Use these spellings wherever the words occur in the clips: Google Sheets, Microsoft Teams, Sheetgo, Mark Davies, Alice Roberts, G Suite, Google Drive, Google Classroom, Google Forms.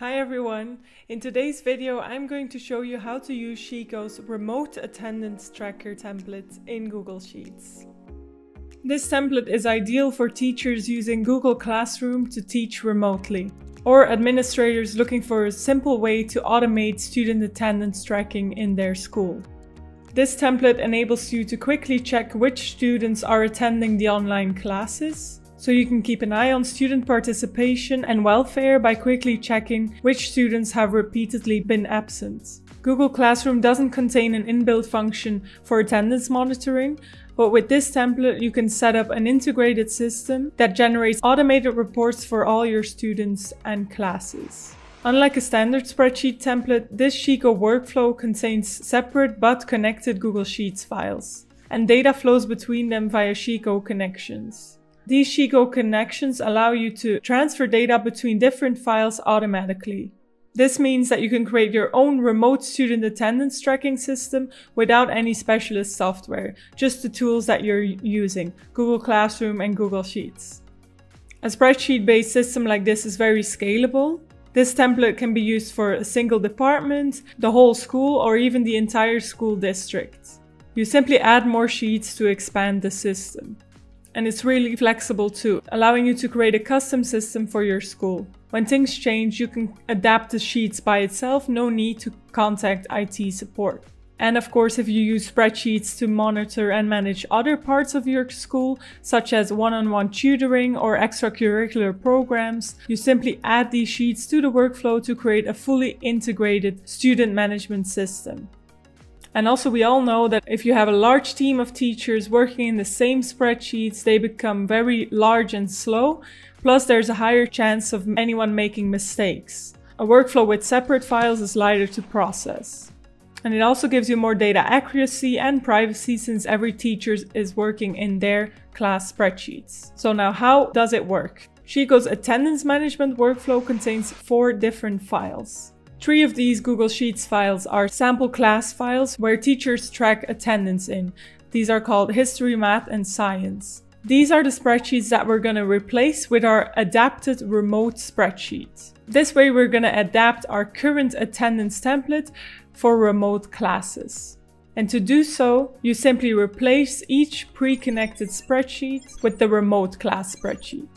Hi everyone! In today's video I'm going to show you how to use Sheetgo's remote attendance tracker template in Google Sheets. This template is ideal for teachers using Google Classroom to teach remotely, or administrators looking for a simple way to automate student attendance tracking in their school. This template enables you to quickly check which students are attending the online classes, so you can keep an eye on student participation and welfare by quickly checking which students have repeatedly been absent. Google Classroom doesn't contain an inbuilt function for attendance monitoring, but with this template you can set up an integrated system that generates automated reports for all your students and classes. Unlike a standard spreadsheet template, this Sheetgo workflow contains separate but connected Google Sheets files, and data flows between them via Sheetgo connections. These Sheetgo connections allow you to transfer data between different files automatically. This means that you can create your own remote student attendance tracking system without any specialist software, just the tools that you're using, Google Classroom and Google Sheets. A spreadsheet-based system like this is very scalable. This template can be used for a single department, the whole school, or even the entire school district. You simply add more sheets to expand the system. And it's really flexible too, allowing you to create a custom system for your school. When things change, you can adapt the sheets by itself, no need to contact IT support. And of course, if you use spreadsheets to monitor and manage other parts of your school, such as one-on-one tutoring or extracurricular programs, you simply add these sheets to the workflow to create a fully integrated student management system. And also, we all know that if you have a large team of teachers working in the same spreadsheets, they become very large and slow. Plus, there's a higher chance of anyone making mistakes. A workflow with separate files is lighter to process. And it also gives you more data accuracy and privacy, since every teacher is working in their class spreadsheets. So now, how does it work? Sheetgo's attendance management workflow contains 4 different files. 3 of these Google Sheets files are sample class files where teachers track attendance in. These are called History, Math, and Science. These are the spreadsheets that we're going to replace with our adapted remote spreadsheet. This way we're going to adapt our current attendance template for remote classes. And to do so, you simply replace each pre-connected spreadsheet with the remote class spreadsheet.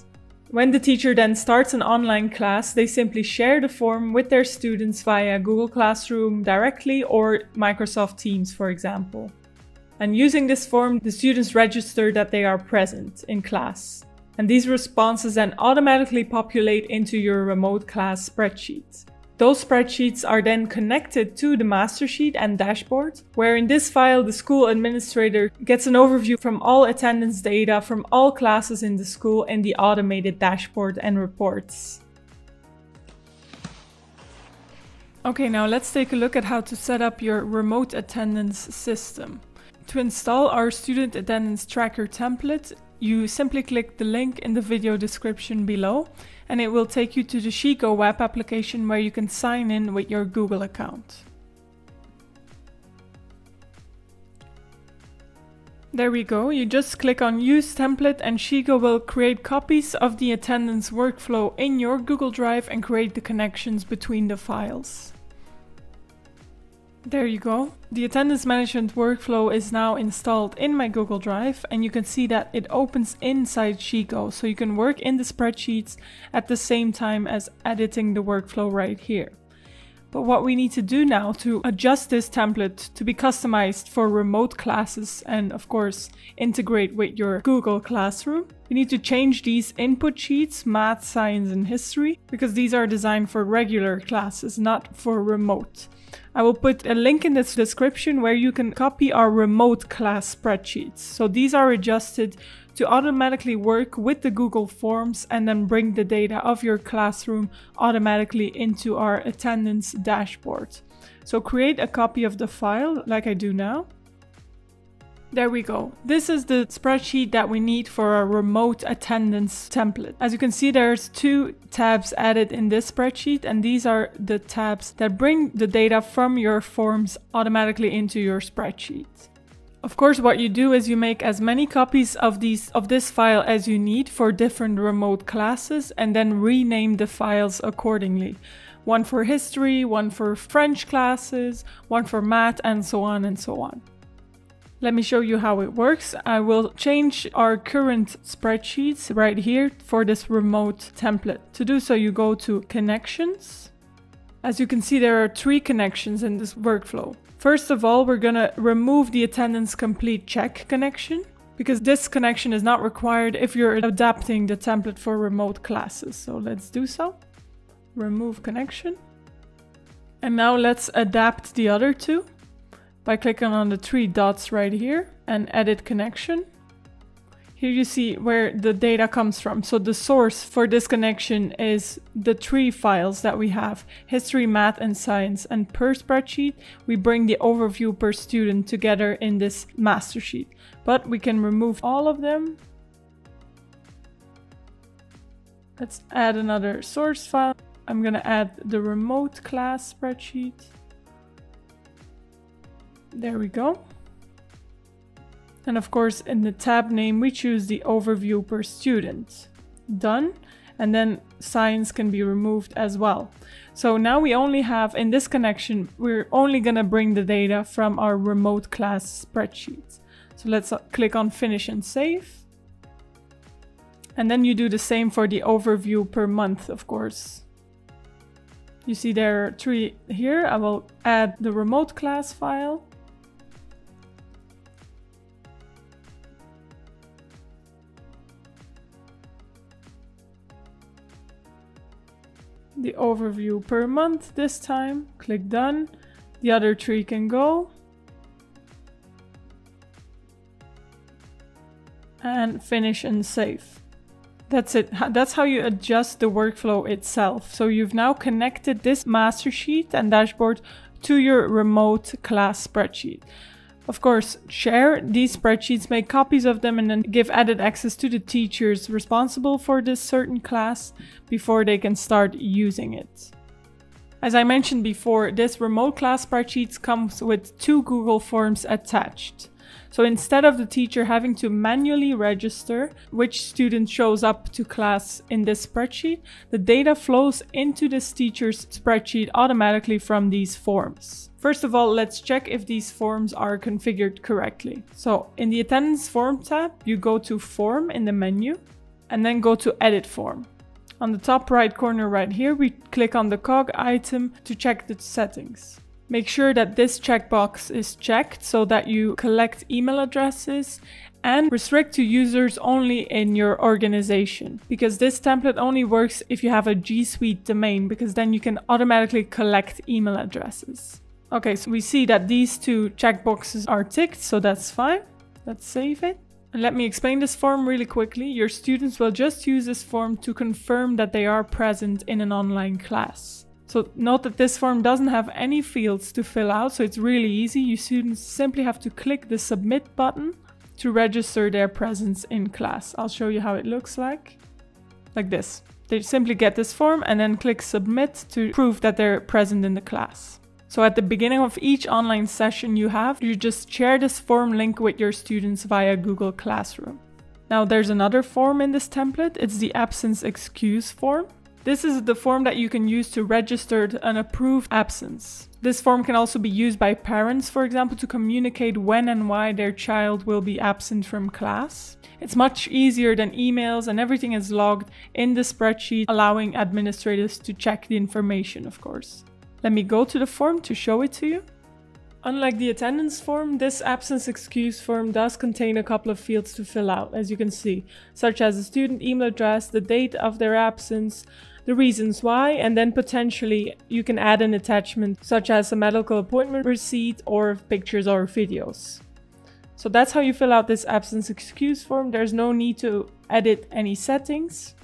When the teacher then starts an online class, they simply share the form with their students via Google Classroom directly or Microsoft Teams, for example. And using this form, the students register that they are present in class. And these responses then automatically populate into your remote class spreadsheet. Those spreadsheets are then connected to the master sheet and dashboard, where in this file the school administrator gets an overview from all attendance data from all classes in the school in the automated dashboard and reports. Okay, now let's take a look at how to set up your remote attendance system. To install our student attendance tracker template, you simply click the link in the video description below, and it will take you to the Sheetgo web application where you can sign in with your Google account. There we go. You just click on Use Template and Sheetgo will create copies of the attendance workflow in your Google Drive and create the connections between the files. There you go. The attendance management workflow is now installed in my Google Drive, and you can see that it opens inside Sheetgo, so you can work in the spreadsheets at the same time as editing the workflow right here. But what we need to do now to adjust this template to be customized for remote classes and of course integrate with your Google Classroom, we need to change these input sheets, Math, Science and History, because these are designed for regular classes, not for remote. I will put a link in this description where you can copy our remote class spreadsheets. So these are adjusted to automatically work with the Google Forms and then bring the data of your classroom automatically into our attendance dashboard. So create a copy of the file like I do now. There we go. This is the spreadsheet that we need for our remote attendance template. As you can see, there's 2 tabs added in this spreadsheet, and these are the tabs that bring the data from your forms automatically into your spreadsheet. Of course, what you do is you make as many copies of this file as you need for different remote classes, and then rename the files accordingly. One for history, one for French classes, one for math, and so on and so on. Let me show you how it works. I will change our current spreadsheets right here for this remote template. To do so, you go to Connections. As you can see, there are three connections in this workflow. First of all, we're going to remove the attendance complete check connection, because this connection is not required if you're adapting the template for remote classes. So let's do so. Remove connection. And now let's adapt the other two by clicking on the three dots right here and edit connection. Here you see where the data comes from. So the source for this connection is the three files that we have: history, math, and science. And per spreadsheet, we bring the overview per student together in this master sheet. But we can remove all of them. Let's add another source file. I'm going to add the remote class spreadsheet. There we go. And of course, in the tab name, we choose the overview per student. Done. And then science can be removed as well. So now we only have, in this connection, we're only going to bring the data from our remote class spreadsheets. So let's click on Finish and Save. And then you do the same for the overview per month, of course. You see there are three here. I will add the remote class file. The overview per month this time, click done. The other three can go. And finish and save. That's it. That's how you adjust the workflow itself. So you've now connected this master sheet and dashboard to your remote class spreadsheet. Of course, share these spreadsheets, make copies of them, and then give added access to the teachers responsible for this certain class before they can start using it. As I mentioned before, this remote class spreadsheet comes with two Google Forms attached. So instead of the teacher having to manually register which student shows up to class in this spreadsheet, the data flows into this teacher's spreadsheet automatically from these forms. First of all, let's check if these forms are configured correctly. So in the Attendance Form tab, you go to Form in the menu and then go to Edit Form. On the top right corner right here, we click on the cog item to check the settings. Make sure that this checkbox is checked so that you collect email addresses and restrict to users only in your organization, because this template only works if you have a G Suite domain, because then you can automatically collect email addresses. Okay, so we see that these two checkboxes are ticked, so that's fine. Let's save it. And let me explain this form really quickly. Your students will just use this form to confirm that they are present in an online class. So note that this form doesn't have any fields to fill out, so it's really easy. You students simply have to click the Submit button to register their presence in class. I'll show you how it looks like this. They simply get this form and then click Submit to prove that they're present in the class. So at the beginning of each online session you just share this form link with your students via Google Classroom. Now there's another form in this template. It's the Absence Excuse form. This is the form that you can use to register an approved absence. This form can also be used by parents, for example, to communicate when and why their child will be absent from class. It's much easier than emails, and everything is logged in the spreadsheet, allowing administrators to check the information, of course. Let me go to the form to show it to you. Unlike the attendance form, this absence excuse form does contain a couple of fields to fill out, as you can see, such as the student email address, the date of their absence, the reasons why, and then potentially you can add an attachment such as a medical appointment receipt or pictures or videos. So that's how you fill out this absence excuse form. There's no need to edit any settings.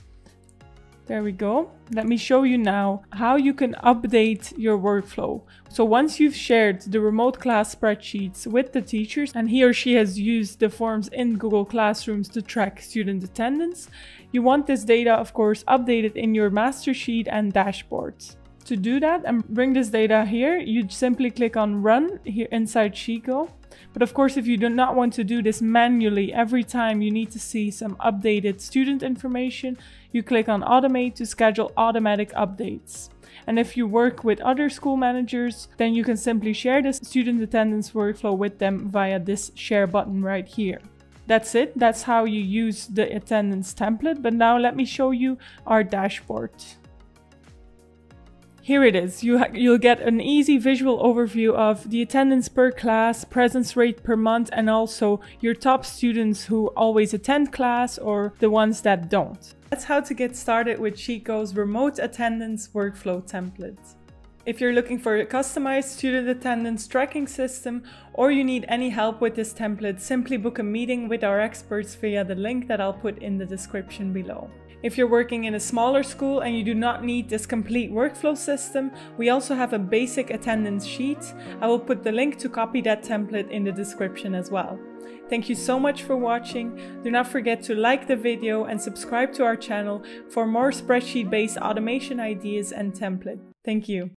There we go. Let me show you now how you can update your workflow. So once you've shared the remote class spreadsheets with the teachers and he or she has used the forms in Google Classrooms to track student attendance, you want this data, of course, updated in your master sheet and dashboards. to do that and bring this data here, you simply click on Run here inside Sheetgo. But of course, if you do not want to do this manually every time you need to see some updated student information, you click on Automate to schedule automatic updates. And if you work with other school managers, then you can simply share this student attendance workflow with them via this share button right here. That's it. That's how you use the attendance template. But now let me show you our dashboard. Here it is. You'll get an easy visual overview of the attendance per class, presence rate per month, and also your top students who always attend class or the ones that don't. That's how to get started with Sheetgo's remote attendance workflow template. If you're looking for a customized student attendance tracking system, or you need any help with this template, simply book a meeting with our experts via the link that I'll put in the description below. If you're working in a smaller school and you do not need this complete workflow system, we also have a basic attendance sheet. I will put the link to copy that template in the description as well. Thank you so much for watching. Do not forget to like the video and subscribe to our channel for more spreadsheet-based automation ideas and templates. Thank you.